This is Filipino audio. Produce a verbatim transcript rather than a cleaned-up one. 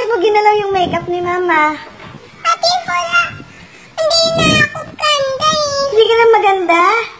Bakit mo ginalaw yung makeup ni Mama? Ate, wala. Hindi na ako ganda eh. Hindi ka na maganda?